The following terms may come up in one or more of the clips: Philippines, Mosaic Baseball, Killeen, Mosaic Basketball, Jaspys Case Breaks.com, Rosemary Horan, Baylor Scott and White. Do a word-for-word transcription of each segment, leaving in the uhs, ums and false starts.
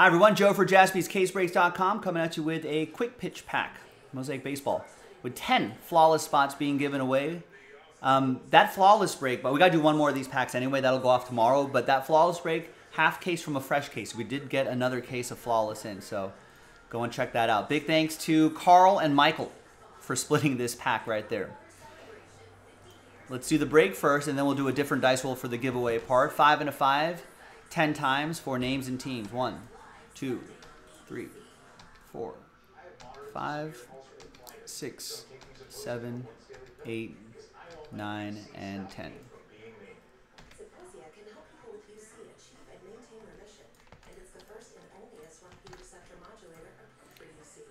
Hi everyone, Joe for Jaspys Case Breaks dot com coming at you with a quick pitch pack, Mosaic Baseball, with ten flawless spots being given away. Um, that flawless break, but we got to do one more of these packs anyway, that'll go off tomorrow, but that flawless break, half case from a fresh case. We did get another case of flawless in, so go and check that out. Big thanks to Carl and Michael for splitting this pack right there. Let's do the break first, and then we'll do a different dice roll for the giveaway part. Five and a five, ten times for names and teams. One, two, three, four, five, six, seven, eight, nine, and ten.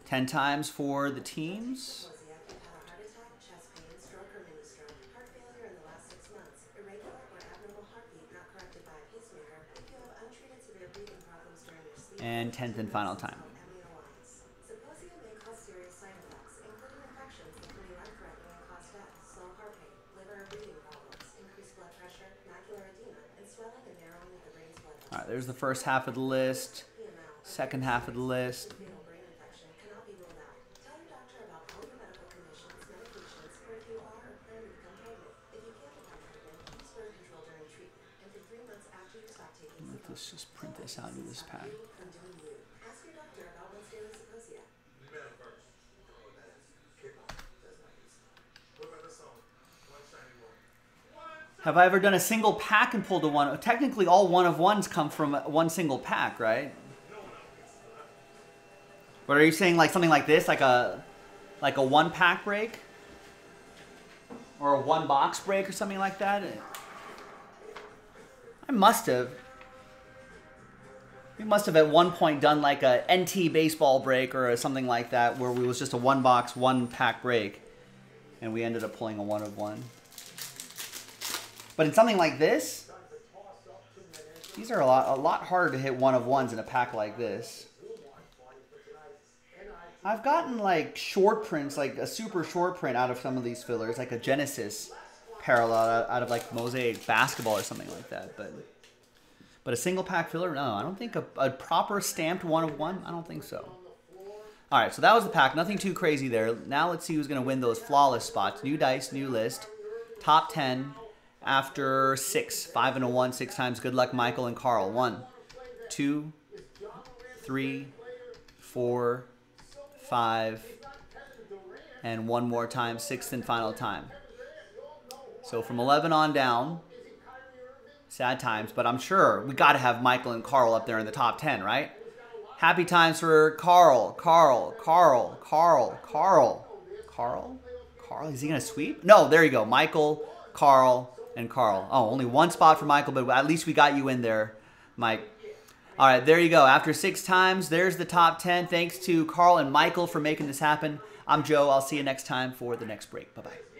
ten times for the teams. And tenth and final time. All right, there's the first half of the list, second half of the list. Let's just print this out in this pack. Have I ever done a single pack and pulled a one? Technically, all one of ones come from one single pack, right? But are you saying like something like this, like a like a one pack break, or a one box break, or something like that? I must have. We must have at one point done like a N T baseball break or something like that where we was just a one box, one pack break and we ended up pulling a one of one. But in something like this, these are a lot, a lot harder to hit one of ones in a pack like this. I've gotten like short prints, like a super short print out of some of these fillers, like a Genesis parallel out of like Mosaic Basketball or something like that. But... But a single pack filler? No, I don't think a, a proper stamped one of one. I don't think so. All right, so that was the pack. Nothing too crazy there. Now let's see who's going to win those flawless spots. New dice, new list. Top ten after six. Five and a one, six times. Good luck, Michael and Carl. One, two, three, four, five, and one more time. Sixth and final time. So from eleven on down. Sad times, but I'm sure we got to have Michael and Carl up there in the top ten, right? Happy times for Carl, Carl, Carl, Carl, Carl, Carl, Carl. Is he going to sweep? No, there you go. Michael, Carl, and Carl. Oh, only one spot for Michael, but at least we got you in there, Mike. All right, there you go. After six times, there's the top ten. Thanks to Carl and Michael for making this happen. I'm Joe. I'll see you next time for the next break. Bye-bye.